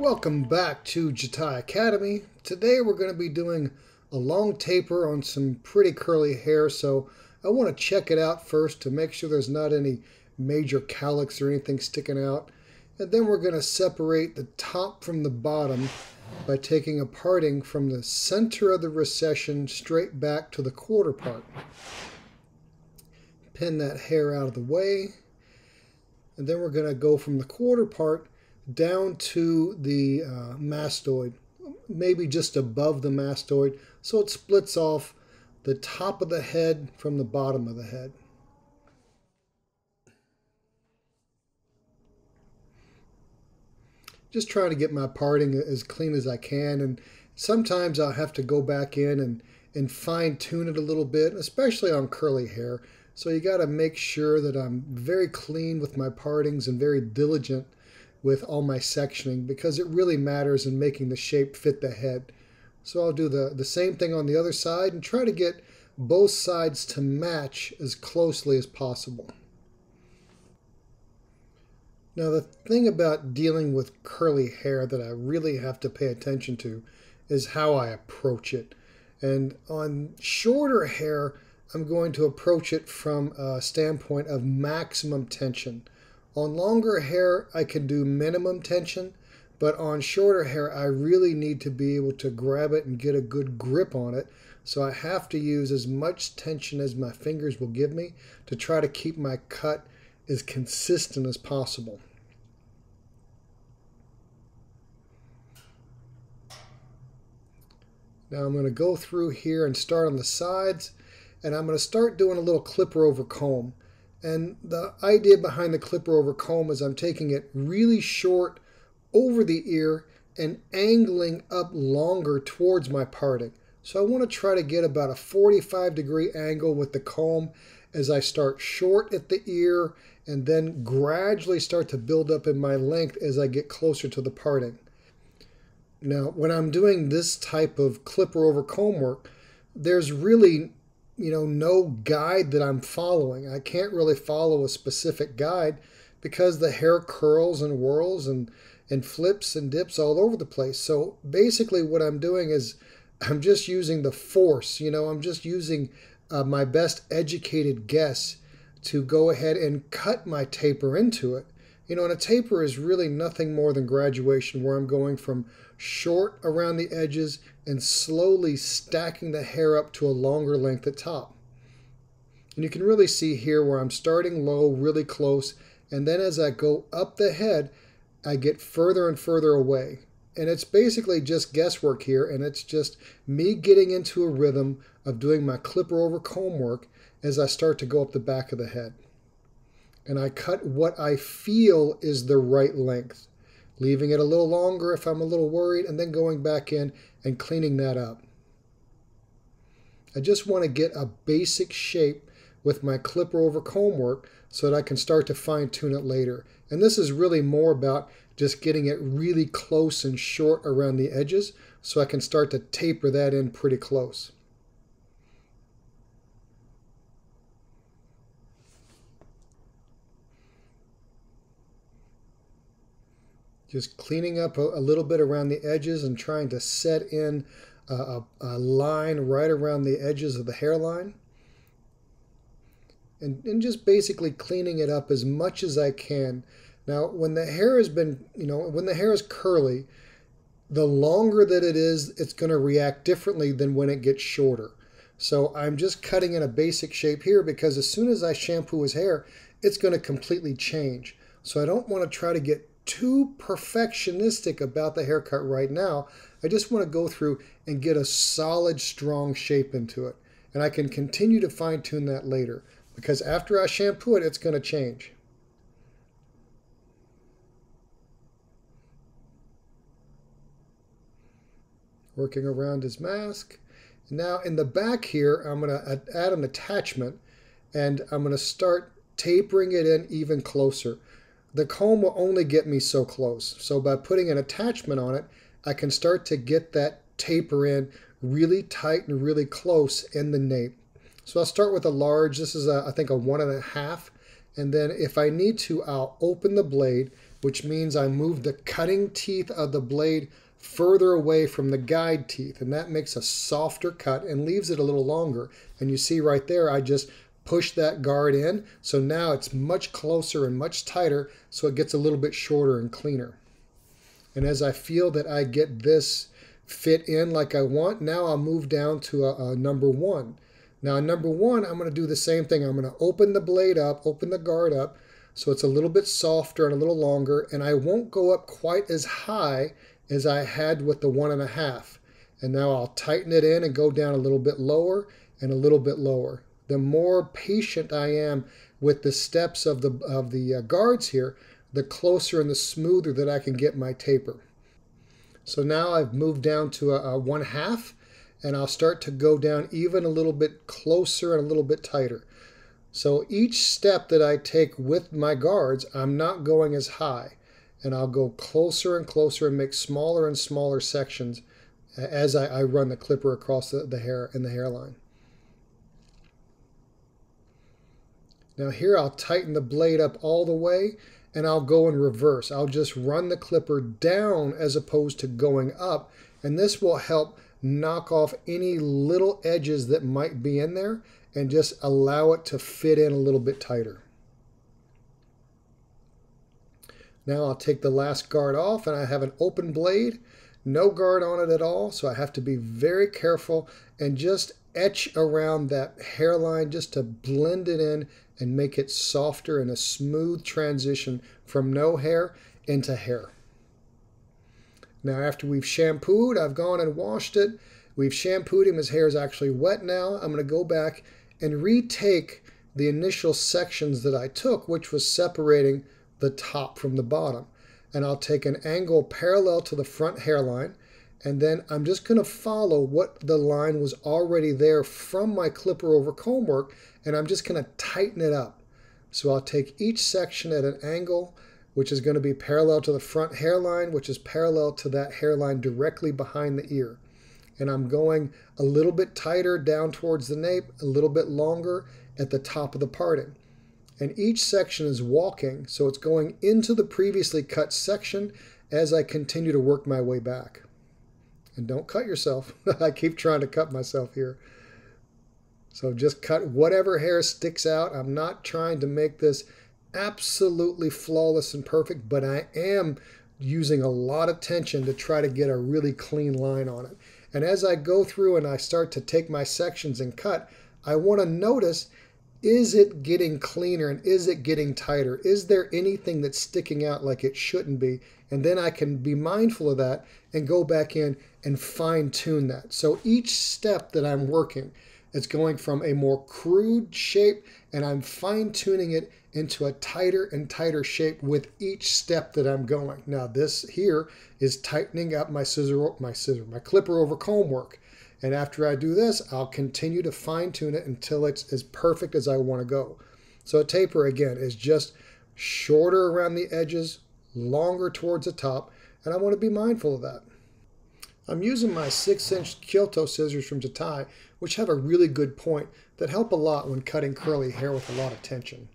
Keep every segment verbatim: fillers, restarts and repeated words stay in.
Welcome back to Jatai Academy. Today we're going to be doing a long taper on some pretty curly hair, so I want to check it out first to make sure there's not any major calyx or anything sticking out. And then we're going to separate the top from the bottom by taking a parting from the center of the recession straight back to the quarter part. Pin that hair out of the way. And then we're going to go from the quarter part down to the uh, mastoid, maybe just above the mastoid, so it splits off the top of the head from the bottom of the head. Just trying to get my parting as clean as I can, and sometimes I'll have to go back in and, and fine-tune it a little bit, especially on curly hair. So you got to make sure that I'm very clean with my partings and very diligent with all my sectioning, because it really matters in making the shape fit the head. So I'll do the, the same thing on the other side and try to get both sides to match as closely as possible. Now, the thing about dealing with curly hair that I really have to pay attention to is how I approach it. And on shorter hair, I'm going to approach it from a standpoint of maximum tension. On longer hair, I can do minimum tension, but on shorter hair, I really need to be able to grab it and get a good grip on it. So I have to use as much tension as my fingers will give me to try to keep my cut as consistent as possible. Now I'm going to go through here and start on the sides, and I'm going to start doing a little clipper over comb. And the idea behind the clipper over comb is I'm taking it really short over the ear and angling up longer towards my parting. So I want to try to get about a forty-five degree angle with the comb as I start short at the ear and then gradually start to build up in my length as I get closer to the parting. Now, when I'm doing this type of clipper over comb work, there's really you know, no guide that I'm following. I can't really follow a specific guide because the hair curls and whirls and, and flips and dips all over the place. So basically what I'm doing is I'm just using the force, you know, I'm just using uh, my best educated guess to go ahead and cut my taper into it. You know, and a taper is really nothing more than graduation, where I'm going from short around the edges and slowly stacking the hair up to a longer length at top. And you can really see here where I'm starting low, really close, and then as I go up the head, I get further and further away. And it's basically just guesswork here, and it's just me getting into a rhythm of doing my clipper over comb work as I start to go up the back of the head. And I cut what I feel is the right length, leaving it a little longer if I'm a little worried, and then going back in and cleaning that up. I just want to get a basic shape with my clipper over comb work so that I can start to fine-tune it later. And this is really more about just getting it really close and short around the edges so I can start to taper that in pretty close. Just cleaning up a, a little bit around the edges and trying to set in a, a, a line right around the edges of the hairline. And, and just basically cleaning it up as much as I can. Now, when the hair has been, you know, when the hair is curly, the longer that it is, it's going to react differently than when it gets shorter. So I'm just cutting in a basic shape here, because as soon as I shampoo his hair, it's going to completely change. So I don't want to try to get too perfectionistic about the haircut right now. I just want to go through and get a solid, strong shape into it. And I can continue to fine-tune that later, because after I shampoo it, it's going to change. Working around his mask. Now in the back here, I'm going to add an attachment, and I'm going to start tapering it in even closer. The comb will only get me so close. So by putting an attachment on it, I can start to get that taper in really tight and really close in the nape. So I'll start with a large. This is, a, I think, a one and a half. And then if I need to, I'll open the blade, which means I move the cutting teeth of the blade further away from the guide teeth, and that makes a softer cut and leaves it a little longer. And you see right there, I just push that guard in, so now it's much closer and much tighter, so it gets a little bit shorter and cleaner. And as I feel that I get this fit in like I want, now I'll move down to a, a number one. Now number one, I'm going to do the same thing. I'm going to open the blade up, open the guard up, so it's a little bit softer and a little longer, and I won't go up quite as high as I had with the one and a half. And now I'll tighten it in and go down a little bit lower and a little bit lower. The more patient I am with the steps of the, of the uh, guards here, the closer and the smoother that I can get my taper. So now I've moved down to a, a one half, and I'll start to go down even a little bit closer and a little bit tighter. So each step that I take with my guards, I'm not going as high. And I'll go closer and closer and make smaller and smaller sections as I, I run the clipper across the, the hair and the hairline. Now here I'll tighten the blade up all the way, and I'll go in reverse. I'll just run the clipper down as opposed to going up, and this will help knock off any little edges that might be in there and just allow it to fit in a little bit tighter. Now I'll take the last guard off, and I have an open blade, no guard on it at all, so I have to be very careful and just etch around that hairline just to blend it in and make it softer and a smooth transition from no hair into hair. Now after we've shampooed, I've gone and washed it. We've shampooed him, his hair is actually wet now. I'm going to go back and retake the initial sections that I took, which was separating the top from the bottom. And I'll take an angle parallel to the front hairline, and then I'm just going to follow what the line was already there from my clipper over comb work, and I'm just going to tighten it up. So I'll take each section at an angle, which is going to be parallel to the front hairline, which is parallel to that hairline directly behind the ear. And I'm going a little bit tighter down towards the nape, a little bit longer at the top of the parting. And each section is walking, so it's going into the previously cut section as I continue to work my way back. And don't cut yourself. I keep trying to cut myself here. So just cut whatever hair sticks out. I'm not trying to make this absolutely flawless and perfect, but I am using a lot of tension to try to get a really clean line on it. And as I go through and I start to take my sections and cut, I want to notice, is it getting cleaner and is it getting tighter? Is there anything that's sticking out like it shouldn't be? And then I can be mindful of that and go back in and fine-tune that. So each step that I'm working, it's going from a more crude shape, and I'm fine-tuning it into a tighter and tighter shape with each step that I'm going. Now this here is tightening up my scissor, my scissor, my clipper over comb work. And after I do this, I'll continue to fine-tune it until it's as perfect as I want to go. So a taper, again, is just shorter around the edges, longer towards the top, and I want to be mindful of that. I'm using my six inch Kyoto scissors from Jatai, which have a really good point that help a lot when cutting curly hair with a lot of tension.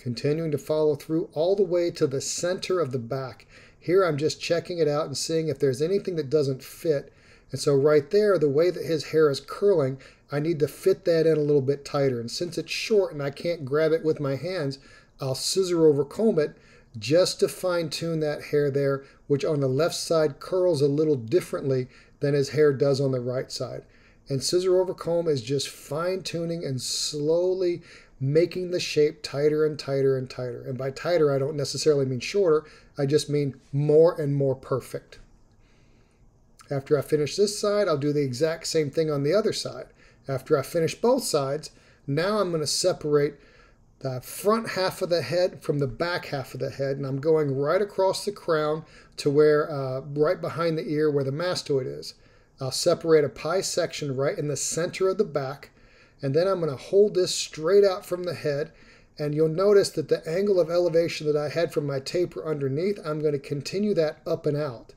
Continuing to follow through all the way to the center of the back. Here I'm just checking it out and seeing if there's anything that doesn't fit. And so right there, the way that his hair is curling, I need to fit that in a little bit tighter. And since it's short and I can't grab it with my hands, I'll scissor over comb it just to fine-tune that hair there, which on the left side curls a little differently than his hair does on the right side. And scissor over comb is just fine-tuning and slowly making the shape tighter and tighter and tighter. And by tighter, I don't necessarily mean shorter. I just mean more and more perfect. After I finish this side, I'll do the exact same thing on the other side. After I finish both sides, now I'm going to separate the front half of the head from the back half of the head, and I'm going right across the crown to where, uh, right behind the ear where the mastoid is. I'll separate a pie section right in the center of the back, and then I'm going to hold this straight out from the head, and you'll notice that the angle of elevation that I had from my taper underneath, I'm going to continue that up and out.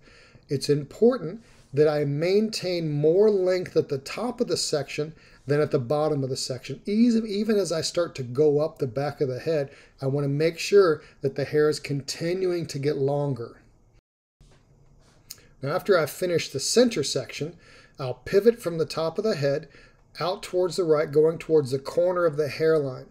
It's important that I maintain more length at the top of the section Then at the bottom of the section, even, even as I start to go up the back of the head, I want to make sure that the hair is continuing to get longer. Now, after I finish the center section, I'll pivot from the top of the head out towards the right, going towards the corner of the hairline,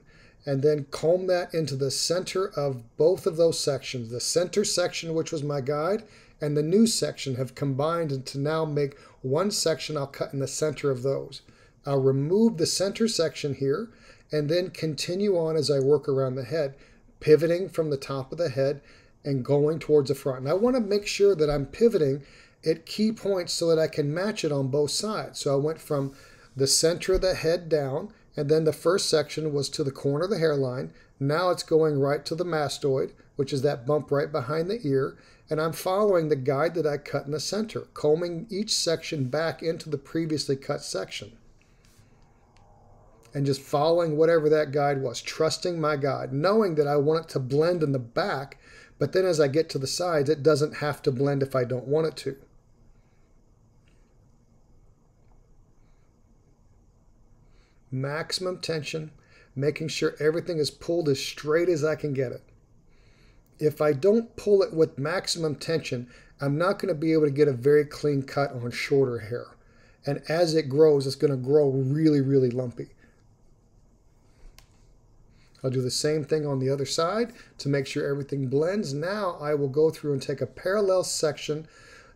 and then comb that into the center of both of those sections. The center section, which was my guide, and the new section have combined to now make one section I'll cut in the center of those. I'll remove the center section here and then continue on as I work around the head, pivoting from the top of the head and going towards the front. And I want to make sure that I'm pivoting at key points so that I can match it on both sides. So I went from the center of the head down, and then the first section was to the corner of the hairline. Now it's going right to the mastoid, which is that bump right behind the ear. And I'm following the guide that I cut in the center, combing each section back into the previously cut section. And just following whatever that guide was, trusting my guide, knowing that I want it to blend in the back, but then as I get to the sides, it doesn't have to blend if I don't want it to. Maximum tension, making sure everything is pulled as straight as I can get it. If I don't pull it with maximum tension, I'm not going to be able to get a very clean cut on shorter hair. And as it grows, it's going to grow really, really lumpy. I'll do the same thing on the other side to make sure everything blends. Now I will go through and take a parallel section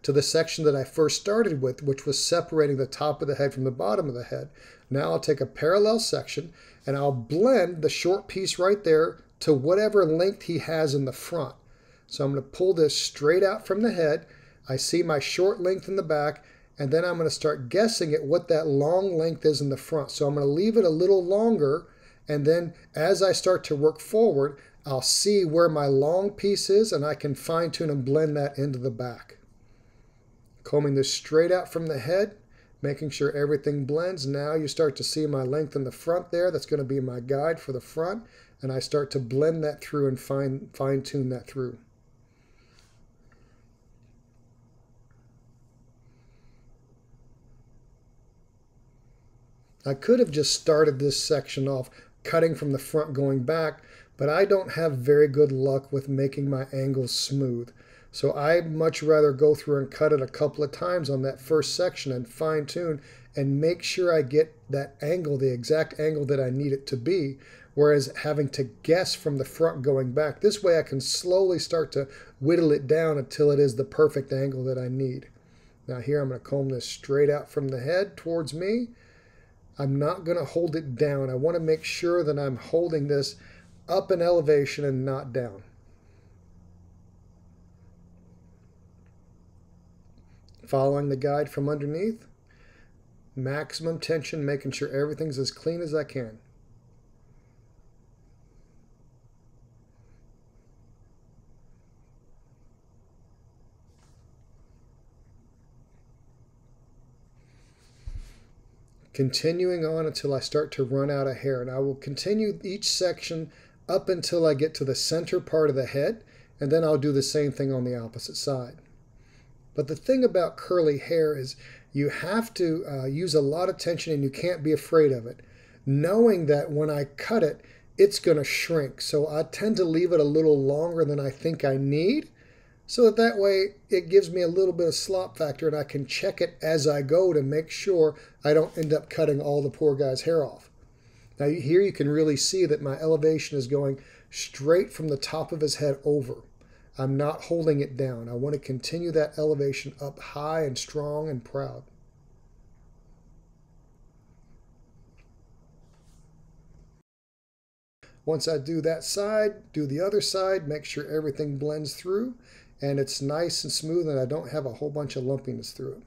to the section that I first started with, which was separating the top of the head from the bottom of the head. Now I'll take a parallel section and I'll blend the short piece right there to whatever length he has in the front. So I'm going to pull this straight out from the head. I see my short length in the back, and then I'm going to start guessing at what that long length is in the front. So I'm going to leave it a little longer, and then as I start to work forward, I'll see where my long piece is, and I can fine tune and blend that into the back. Combing this straight out from the head, making sure everything blends. Now you start to see my length in the front there. That's going to be my guide for the front. And I start to blend that through and fine, fine tune that through. I could have just started this section off cutting from the front going back, but I don't have very good luck with making my angles smooth. So I'd much rather go through and cut it a couple of times on that first section and fine tune and make sure I get that angle, the exact angle that I need it to be, whereas having to guess from the front going back. This way I can slowly start to whittle it down until it is the perfect angle that I need. Now here I'm going to comb this straight out from the head towards me. I'm not going to hold it down. I want to make sure that I'm holding this up in elevation and not down. Following the guide from underneath, maximum tension, making sure everything's as clean as I can. Continuing on until I start to run out of hair, and I will continue each section up until I get to the center part of the head, and then I'll do the same thing on the opposite side. But the thing about curly hair is you have to uh, use a lot of tension, and you can't be afraid of it, knowing that when I cut it, it's going to shrink. So I tend to leave it a little longer than I think I need, so that that way it gives me a little bit of slop factor, and I can check it as I go to make sure I don't end up cutting all the poor guy's hair off. Now here you can really see that my elevation is going straight from the top of his head over. I'm not holding it down. I want to continue that elevation up high and strong and proud. Once I do that side, do the other side, make sure everything blends through and it's nice and smooth and I don't have a whole bunch of lumpiness through it.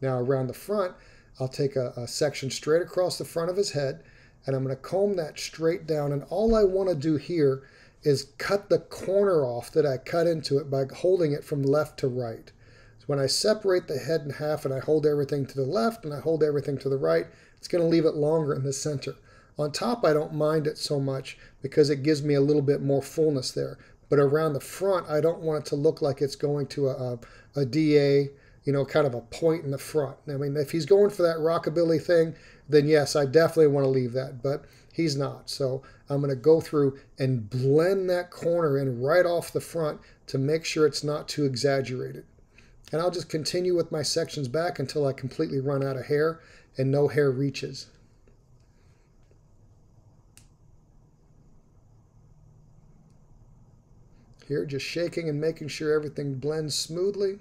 Now around the front, I'll take a, a section straight across the front of his head, and I'm going to comb that straight down, and all I want to do here is cut the corner off that I cut into it by holding it from left to right. So when I separate the head in half and I hold everything to the left and I hold everything to the right, it's going to leave it longer in the center. On top, I don't mind it so much because it gives me a little bit more fullness there. But around the front, I don't want it to look like it's going to a, a, a D A, you know, kind of a point in the front. I mean, if he's going for that rockabilly thing, then yes, I definitely want to leave that, but he's not. So I'm going to go through and blend that corner in right off the front to make sure it's not too exaggerated. And I'll just continue with my sections back until I completely run out of hair and no hair reaches. Here, just shaking and making sure everything blends smoothly.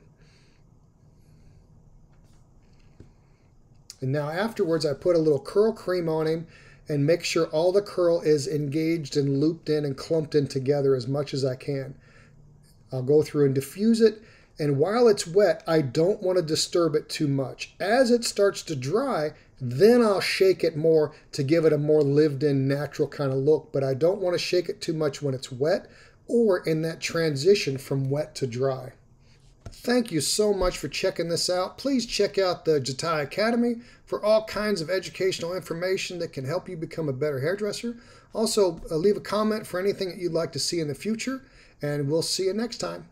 And now afterwards, I put a little curl cream on him and make sure all the curl is engaged and looped in and clumped in together as much as I can. I'll go through and diffuse it, and while it's wet, I don't want to disturb it too much. As it starts to dry, then I'll shake it more to give it a more lived-in, natural kind of look, but I don't want to shake it too much when it's wet or in that transition from wet to dry. Thank you so much for checking this out. Please check out the Jatai Academy for all kinds of educational information that can help you become a better hairdresser. Also, uh, leave a comment for anything that you'd like to see in the future, and we'll see you next time.